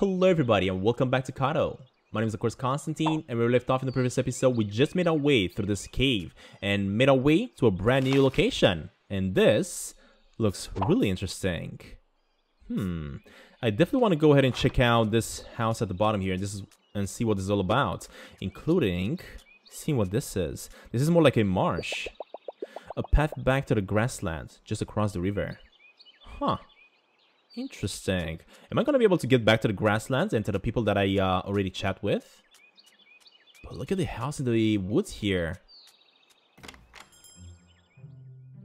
Hello everybody and welcome back to Carto. My name is of course Constantine, and we were left off in the previous episode. We just made our way through this cave and made our way to a brand new location, and this looks really interesting. I definitely want to go ahead and check out this house at the bottom here and see what this is all about, including seeing what this is. This is more like a marsh, a path back to the grasslands just across the river. Interesting. Am I gonna be able to get back to the grasslands and to the people that I already chat with? But look at the house in the woods here.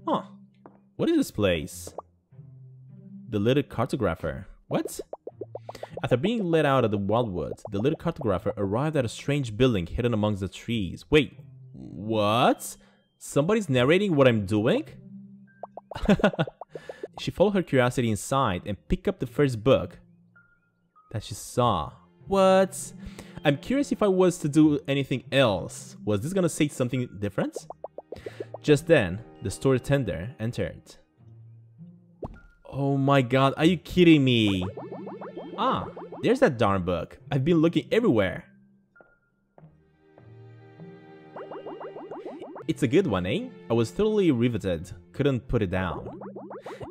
What is this place? The Little Cartographer. What? After being let out of the Wildwoods, the Little Cartographer arrived at a strange building hidden amongst the trees. Wait, what? Somebody's narrating what I'm doing? She followed her curiosity inside and picked up the first book that she saw. What? I'm curious if I was to do anything else. Was this gonna say something different? Just then, the storytender entered. Oh my god, are you kidding me? Ah, there's that darn book. I've been looking everywhere. It's a good one, eh? I was totally riveted. Couldn't put it down.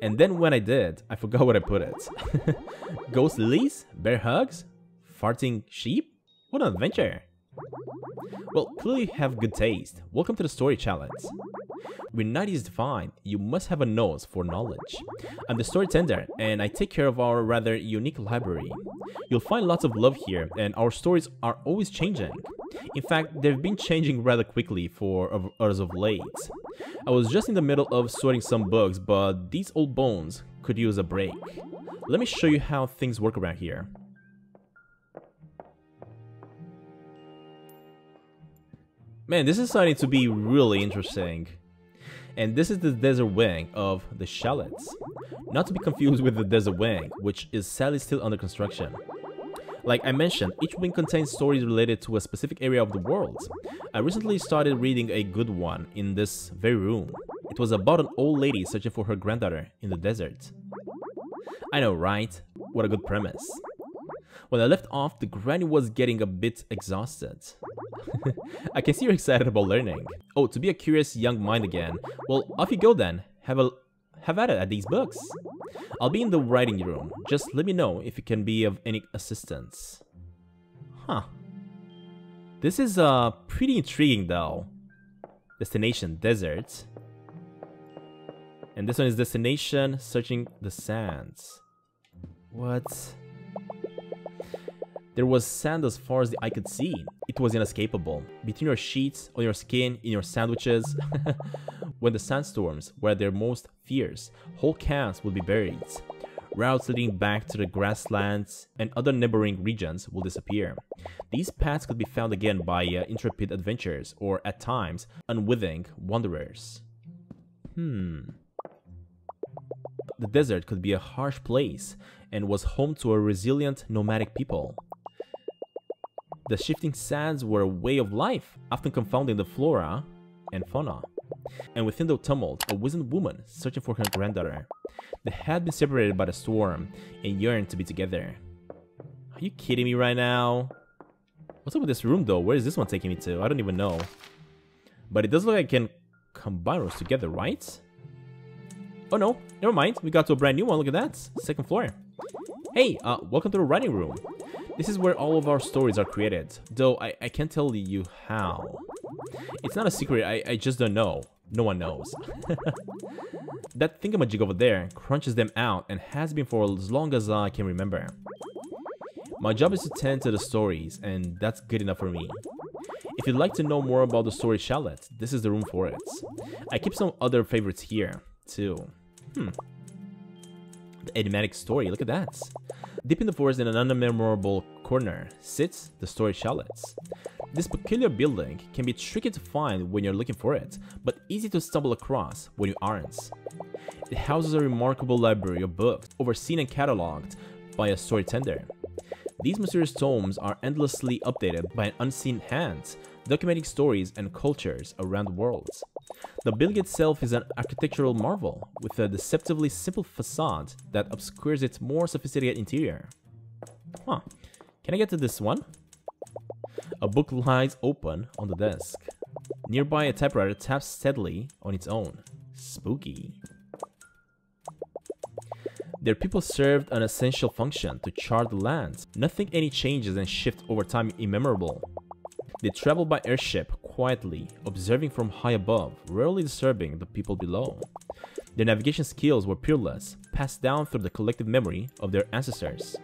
And then when I did, I forgot where I put it. Ghost lilies? Bear hugs? Farting sheep? What an adventure! Well, clearly you have good taste. Welcome to the story chalet. When night is defined, you must have a nose for knowledge. I'm the storytender, and I take care of our rather unique library. You'll find lots of love here, and our stories are always changing. In fact, they've been changing rather quickly for us of late. I was just in the middle of sorting some books, but these old bones could use a break. Let me show you how things work around here. Man, this is starting to be really interesting. And this is the desert wing of the chalets. Not to be confused with the desert wing, which is sadly still under construction. Like I mentioned, each wing contains stories related to a specific area of the world. I recently started reading a good one in this very room. It was about an old lady searching for her granddaughter in the desert. I know, right? What a good premise. When I left off, the granny was getting a bit exhausted. I can see you're excited about learning. Oh, to be a curious young mind again. Well, off you go then. Have at it at these books. I'll be in the writing room. Just let me know if you can be of any assistance. This is pretty intriguing though. Destination desert. And this one is destination searching the sands. What? There was sand as far as the eye could see. It was inescapable. Between your sheets, on your skin, in your sandwiches. When the sandstorms were at their most fierce, whole camps would be buried. Routes leading back to the grasslands and other neighboring regions will disappear. These paths could be found again by intrepid adventurers or, at times, unwitting wanderers. The desert could be a harsh place and was home to a resilient nomadic people. The shifting sands were a way of life, often confounding the flora and fauna. And within the tumult, a wizened woman searching for her granddaughter. They had been separated by the storm and yearned to be together. Are you kidding me right now? What's up with this room though? Where is this one taking me to? I don't even know. But it does look like I can combine those together, right? Oh no, never mind. We got to a brand new one. Look at that. Second floor. Hey, welcome to the writing room. This is where all of our stories are created, though I can't tell you how. It's not a secret, I just don't know. No one knows. That thingamajig over there crunches them out and has been for as long as I can remember. My job is to tend to the stories, and that's good enough for me. If you'd like to know more about the story chalet, this is the room for it. I keep some other favorites here, too. The enigmatic story, look at that. Deep in the forest in an unmemorable corner sits the story chalet. This peculiar building can be tricky to find when you're looking for it, but easy to stumble across when you aren't. It houses a remarkable library of books, overseen and catalogued by a storytender. These mysterious tomes are endlessly updated by an unseen hand, documenting stories and cultures around the world. The building itself is an architectural marvel, with a deceptively simple facade that obscures its more sophisticated interior. Huh. Can I get to this one? A book lies open on the desk. Nearby, a typewriter taps steadily on its own. Spooky. Their people served an essential function to chart the lands. Nothing any changes and shift over time immemorable. They travel by airship, quietly, observing from high above, rarely disturbing the people below. Their navigation skills were peerless, passed down through the collective memory of their ancestors.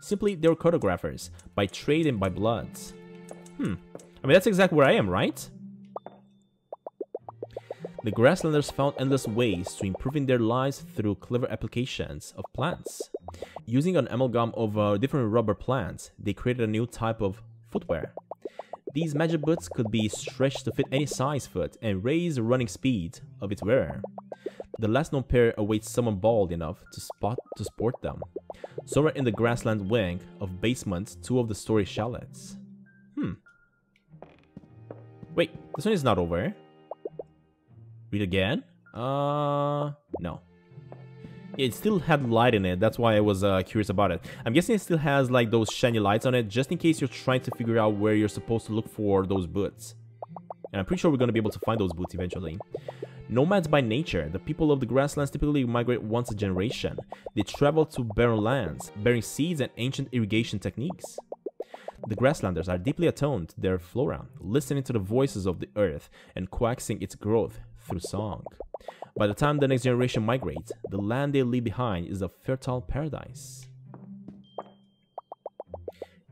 Simply, they were cartographers, by trade and by blood. I mean, that's exactly where I am, right? The grasslanders found endless ways to improving their lives through clever applications of plants. Using an amalgam of different rubber plants, they created a new type of footwear. These magic boots could be stretched to fit any size foot and raise the running speed of its wearer. The last known pair awaits someone bald enough to sport them. Somewhere in the grassland wing of basement 2 of the story chalets. Wait, this one is not over. Read again? No. It still had light in it, that's why I was curious about it. I'm guessing it still has like those shiny lights on it, just in case you're trying to figure out where you're supposed to look for those boots. And I'm pretty sure we're gonna be able to find those boots eventually. Nomads by nature, the people of the grasslands typically migrate once a generation. They travel to barren lands, bearing seeds and ancient irrigation techniques. The grasslanders are deeply attuned to their flora, listening to the voices of the earth and coaxing its growth through song. By the time the next generation migrates, the land they leave behind is a fertile paradise.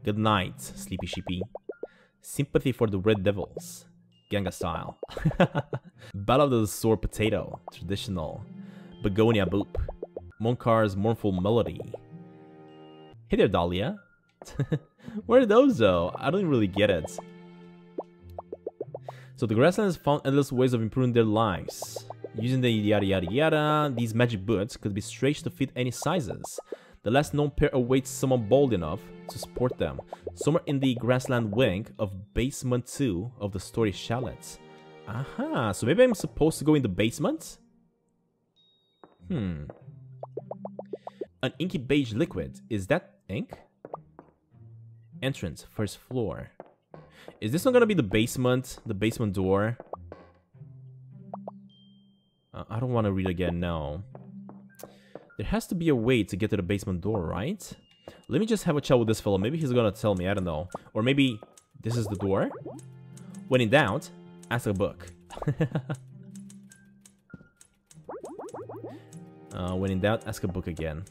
Good night, Sleepy Sheepy. Sympathy for the Red Devils. Ganga style. Battle of the Sore Potato. Traditional. Begonia Boop. Monkar's Mournful Melody. Hey there, Dahlia. Where are those though? I don't really get it. So the grasslands found endless ways of improving their lives. Using the yada yada yada, these magic boots could be stretched to fit any sizes. The last known pair awaits someone bold enough to sport them. Somewhere in the grassland wing of basement 2 of the story chalet. Aha, so maybe I'm supposed to go in the basement? An inky beige liquid. Is that ink? Entrance, first floor. Is this one gonna be the basement door? I don't want to read again now. There has to be a way to get to the basement door, right? Let me just have a chat with this fellow. Maybe he's gonna tell me, I don't know. Or maybe this is the door? When in doubt, ask a book. When in doubt, ask a book again.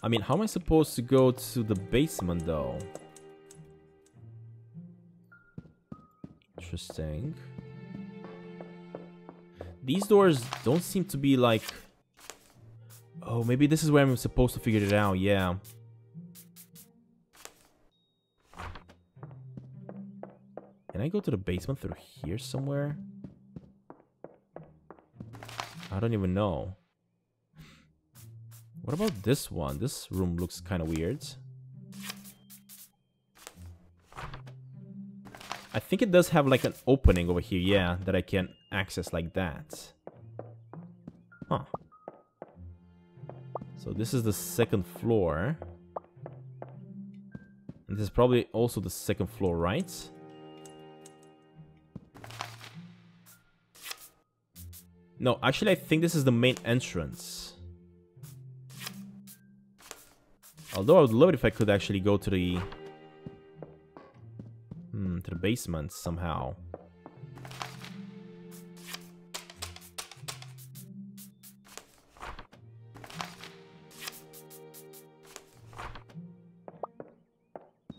I mean, how am I supposed to go to the basement, though? Interesting. These doors don't seem to be like... Oh, maybe this is where I'm supposed to figure it out, yeah. Can I go to the basement through here somewhere? I don't even know. What about this one? This room looks kind of weird. I think it does have like an opening over here, yeah, that I can access like that. Huh. So this is the second floor. And this is probably also the second floor, right? No, actually I think this is the main entrance. Although I would love it if I could actually go to the basement somehow.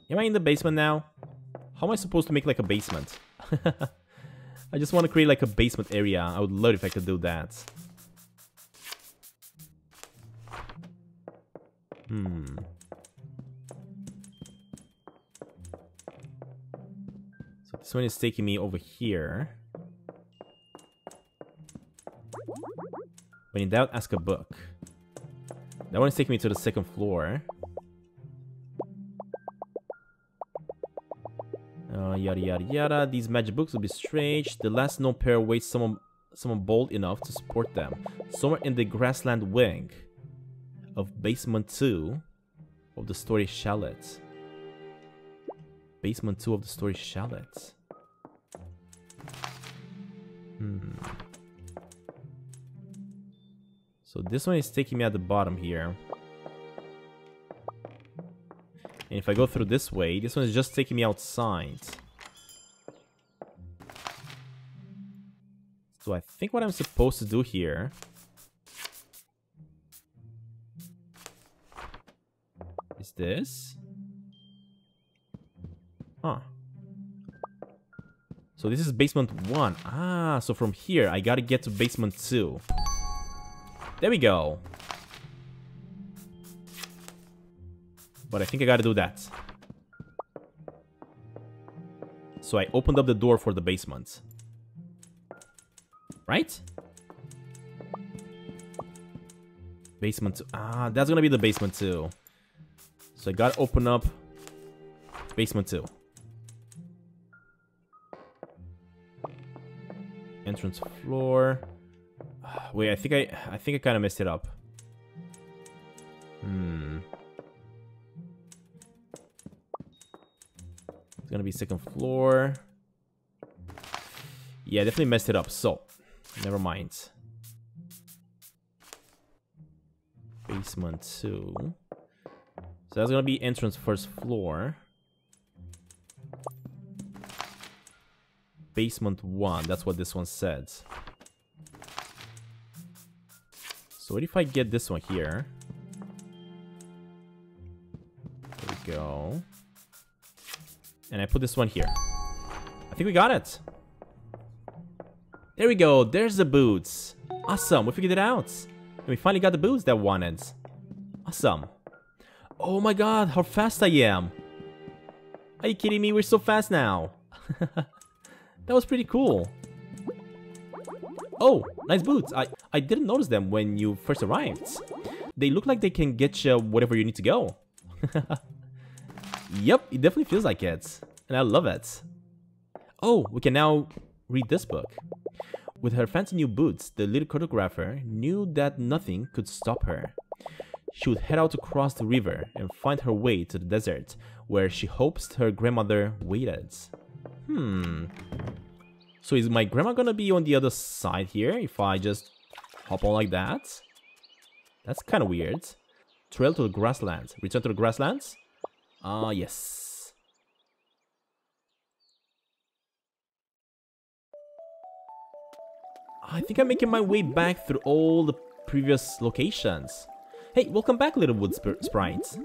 Am I in the basement now? How am I supposed to make like a basement? I just want to create like a basement area. I would love it if I could do that. So this one is taking me over here. When in doubt, ask a book. That one is taking me to the second floor. Yada yada yada. These magic books will be strange. The last known pair awaits someone someone bold enough to support them. Somewhere in the grassland wing of basement 2 of the story chalet. Basement 2 of the story chalet. So this one is taking me at the bottom here. And if I go through this way, this one is just taking me outside. So I think what I'm supposed to do here... is this. Huh. So this is basement 1. Ah, so from here I gotta get to basement 2. There we go. But I think I gotta do that. So I opened up the door for the basement. Right? Basement 2. Ah, that's gonna be the basement 2. So I gotta open up basement 2. Entrance floor. Wait, I think I kind of messed it up. It's gonna be second floor. Yeah, definitely messed it up. So, never mind. Basement 2. So that's gonna be entrance first floor. Basement 1. That's what this one said. So what if I get this one here? There we go. And I put this one here. I think we got it. There we go. There's the boots. Awesome. We figured it out. And we finally got the boots that we wanted. Awesome. Oh my god. How fast I am. Are you kidding me? We're so fast now. That was pretty cool. Oh, nice boots. I didn't notice them when you first arrived. They look like they can get you whatever you need to go. Yep, it definitely feels like it. And I love it. Oh, we can now read this book. With her fancy new boots, the little cartographer knew that nothing could stop her. She would head out across the river and find her way to the desert, where she hopes her grandmother waited. So is my grandma gonna be on the other side here if I just hop on like that? That's kind of weird. Trail to the grasslands. Return to the grasslands? Yes. I think I'm making my way back through all the previous locations. Hey, welcome back, little wood sprites.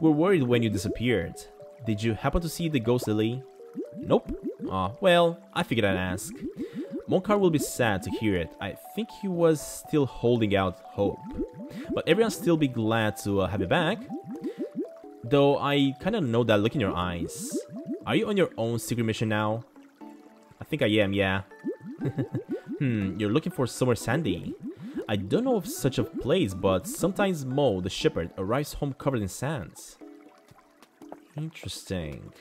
We're worried when you disappeared. Did you happen to see the ghost lily? Nope. Well, I figured I'd ask. Monkar will be sad to hear it. I think he was still holding out hope. But everyone still be glad to have you back. Though I kind of know that look in your eyes. Are you on your own secret mission now? I think I am, yeah. You're looking for somewhere sandy. I don't know of such a place, but sometimes Mo, the shepherd, arrives home covered in sands. Interesting.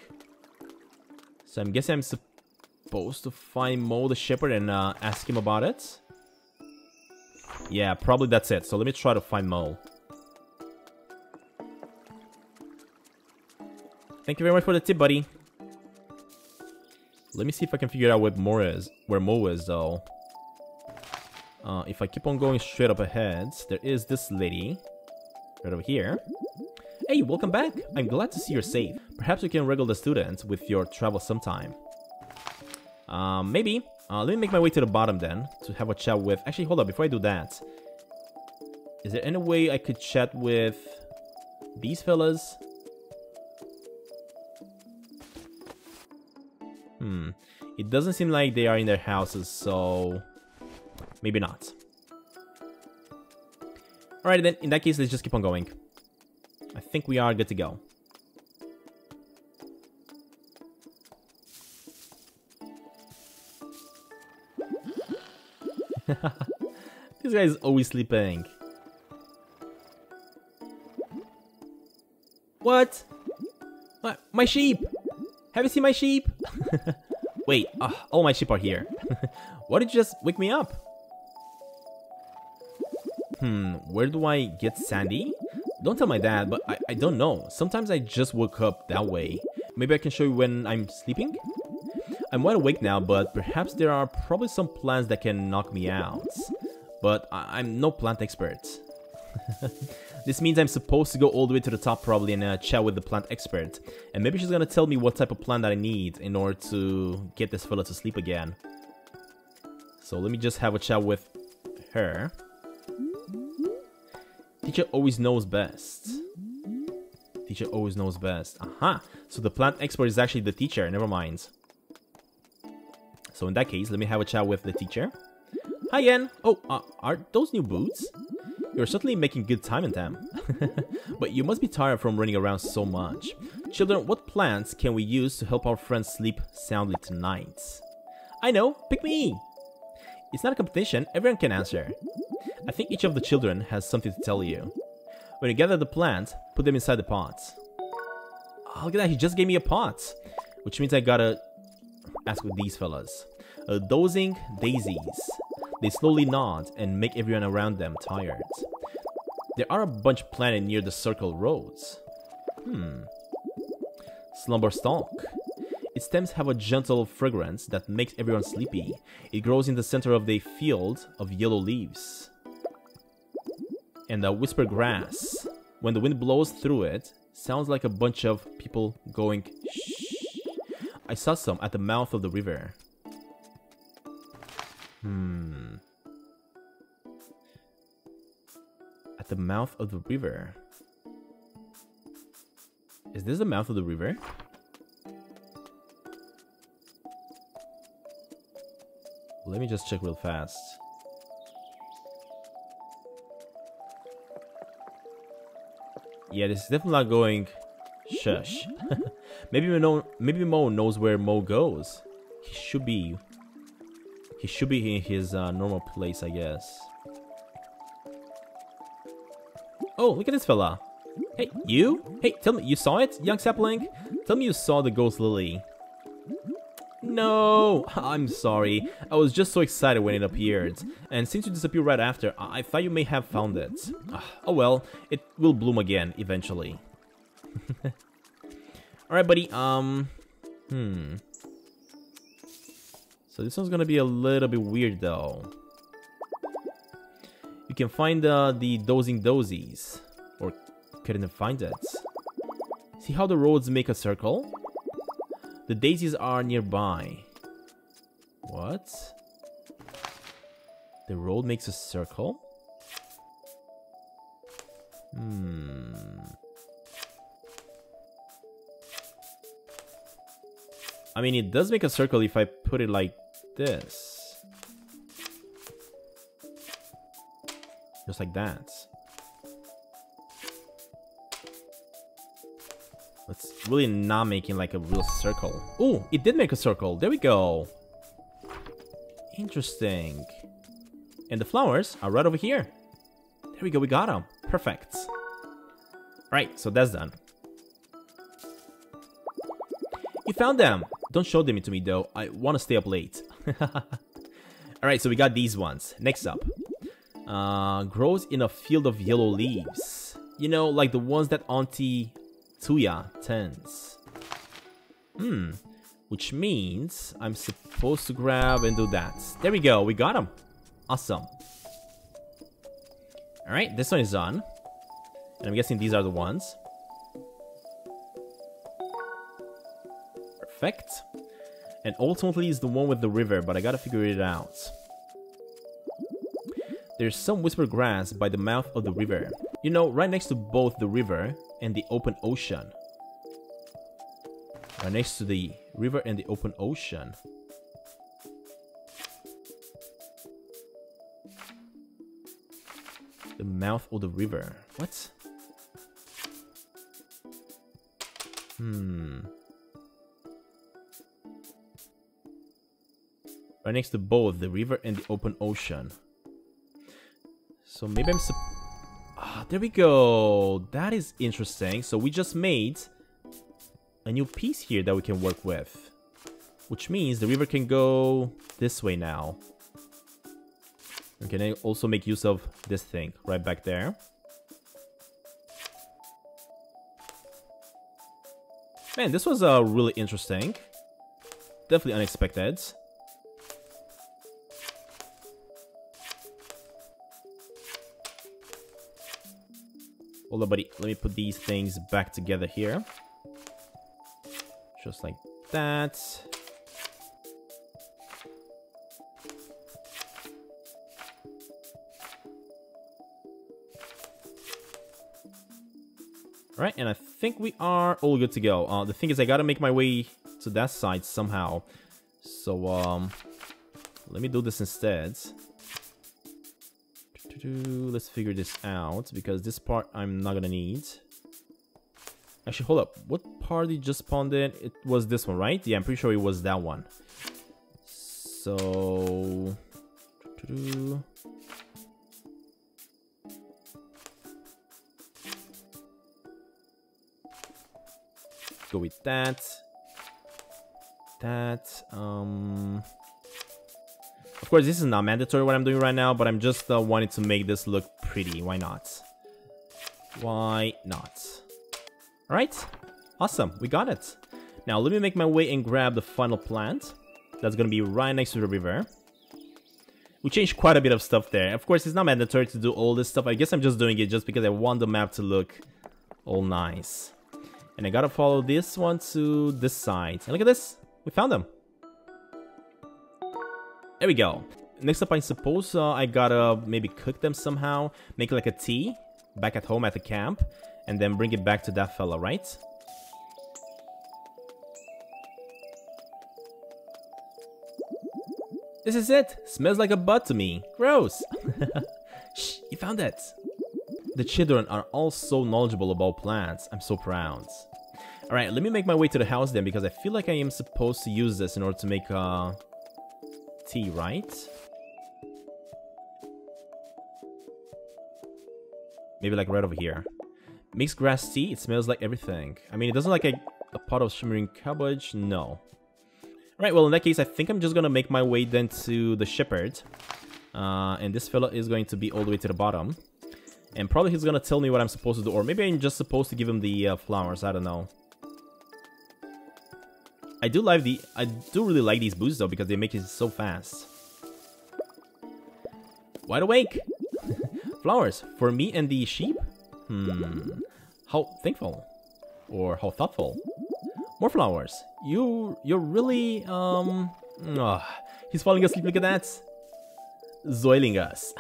So I'm guessing I'm supposed to find Mo the shepherd and ask him about it? Yeah, probably that's it. So let me try to find Mo. Thank you very much for the tip, buddy. Let me see if I can figure out where Mo is, though. If I keep on going straight up ahead, there is this lady right over here. Hey, welcome back. I'm glad to see you're safe. Perhaps we can regale the students with your travel sometime. Maybe. Let me make my way to the bottom then to have a chat with... Actually, hold up. Before I do that, is there any way I could chat with these fellas? It doesn't seem like they are in their houses, so maybe not. Alright, then. In that case, let's just keep on going. I think we are good to go. This guy is always sleeping. What? My sheep! Have you seen my sheep? Wait, all my sheep are here. Why did you just wake me up? Where do I get Sandy? Don't tell my dad, but I don't know. Sometimes I just woke up that way. Maybe I can show you when I'm sleeping? I'm wide awake now, but perhaps there are probably some plants that can knock me out. But I'm no plant expert. This means I'm supposed to go all the way to the top probably and chat with the plant expert. And maybe she's gonna tell me what type of plant that I need in order to get this fella to sleep again. So let me just have a chat with her. Teacher always knows best. Teacher always knows best. Aha! So the plant expert is actually the teacher. Never mind. So in that case, let me have a chat with the teacher. Hi again! Oh, are those new boots? You're certainly making good time in them. But you must be tired from running around so much. Children, what plants can we use to help our friends sleep soundly tonight? I know! Pick me! It's not a competition, everyone can answer. I think each of the children has something to tell you. When you gather the plants, put them inside the pots. Oh, look at that, he just gave me a pot! Which means I gotta ask with these fellas. Dozing daisies. They slowly nod and make everyone around them tired. There are a bunch planted near the circle roads. Slumber stalk. Its stems have a gentle fragrance that makes everyone sleepy. It grows in the center of the field of yellow leaves. And the whisper grass. When the wind blows through it, sounds like a bunch of people going shh. I saw some at the mouth of the river. At the mouth of the river. Is this the mouth of the river? Let me just check real fast. Yeah, this is definitely not going shush. Maybe Mo knows where Mo goes. He should be in his normal place, I guess. Oh, look at this fella. Hey, you? Hey, tell me, you saw it, young sapling? Tell me you saw the ghost lily. No, I'm sorry. I was just so excited when it appeared. And since you disappeared right after, I thought you may have found it. Oh well, it will bloom again, eventually. Alright, buddy, So this one's gonna be a little bit weird, though. You can find the dozing dozies. Or couldn't find it. See how the roads make a circle? The daisies are nearby. What? The road makes a circle? I mean, it does make a circle if I put it like this. Just like that. It's really not making like a real circle. Ooh, it did make a circle. There we go. Interesting. And the flowers are right over here. There we go. We got them. Perfect. Right, so that's done. You found them. Don't show them to me, though. I want to stay up late. Alright, so we got these ones. Next up. Grows in a field of yellow leaves. You know, like the ones that Auntie Tuya tends. Which means I'm supposed to grab and do that. There we go. We got them. Awesome. Alright, this one is on. And I'm guessing these are the ones. Perfect. And ultimately is the one with the river, but I gotta figure it out. There's some whisper grass by the mouth of the river. You know, right next to both the river and the open ocean. Right next to the river and the open ocean. The mouth of the river. What? Right next to both the river and the open ocean. So maybe I'm there we go. That is interesting. So we just made a new piece here that we can work with. Which means the river can go this way now. You can also make use of this thing right back there. Man, this was really interesting. Definitely unexpected. Hold on, buddy. Let me put these things back together here. Just like that. All right, and I think we are all good to go. The thing is, I gotta make my way to that side somehow. So, let me do this instead. Let's figure this out, because this part I'm not gonna need. Actually, hold up. What party just spawned in? It was this one, right? Yeah, I'm pretty sure it was that one. So... go with that. Of course, this is not mandatory what I'm doing right now, but I'm just wanting to make this look pretty. Why not? Why not? All right. Awesome. We got it. Now, let me make my way and grab the final plant. That's going to be right next to the river. We changed quite a bit of stuff there. Of course, it's not mandatory to do all this stuff. I guess I'm just doing it just because I want the map to look all nice. And I gotta follow this one to this side. And look at this, we found them. There we go. Next up, I suppose I gotta maybe cook them somehow, make like a tea back at home at the camp, and then bring it back to that fella, right? This is it, smells like a butt to me, gross. Shh, you found it. The children are all so knowledgeable about plants, I'm so proud. Alright, let me make my way to the house then, because I feel like I am supposed to use this in order to make tea, right? Maybe like right over here. Mixed grass tea, it smells like everything. I mean, it doesn't like a pot of shimmering cabbage, no. Alright, well in that case, I think I'm just gonna make my way then to the shepherd. And this fella is going to be all the way to the bottom. And probably he's gonna tell me what I'm supposed to do, or maybe I'm just supposed to give him the flowers, I don't know. I do really like these boots though, because they make it so fast. Wide awake! Flowers, for me and the sheep? How thankful. Or how thoughtful. More flowers. You're really, he's falling asleep, look at that. Zoiling us.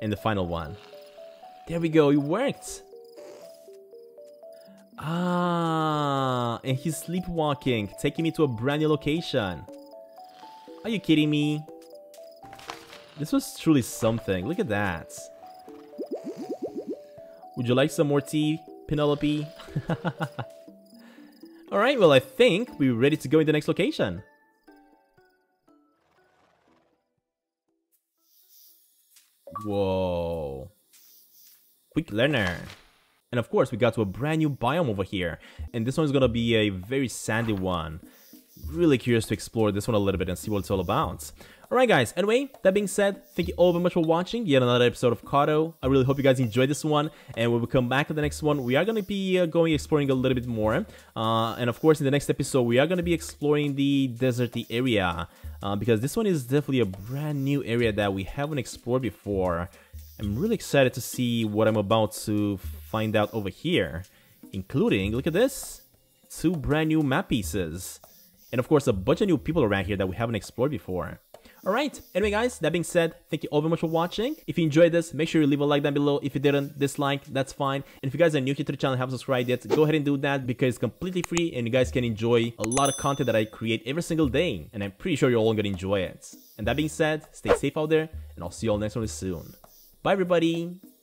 And the final one. There we go, it worked! Ah, and he's sleepwalking, taking me to a brand new location. Are you kidding me? This was truly something, look at that. Would you like some more tea, Penelope? Alright, well I think we're ready to go in the next location. Whoa, quick learner. And of course we got to a brand new biome over here, and this one is gonna be a very sandy one. Really curious to explore this one a little bit and see what it's all about. Alright guys, anyway, that being said, thank you all very much for watching yet another episode of Carto. I really hope you guys enjoyed this one, and when we come back in the next one, we are gonna be going exploring a little bit more. And of course in the next episode we are gonna be exploring the deserty area. Because this one is definitely a brand new area that we haven't explored before. I'm really excited to see what I'm about to find out over here. Including, look at this, 2 brand new map pieces. And of course a bunch of new people around here that we haven't explored before. Alright, anyway guys, that being said, thank you all very much for watching. If you enjoyed this, make sure you leave a like down below. If you didn't, dislike, that's fine. And if you guys are new here to the channel and haven't subscribed yet, go ahead and do that, because it's completely free and you guys can enjoy a lot of content that I create every single day. And I'm pretty sure you're all gonna enjoy it. And that being said, stay safe out there, and I'll see you all next one soon. Bye everybody!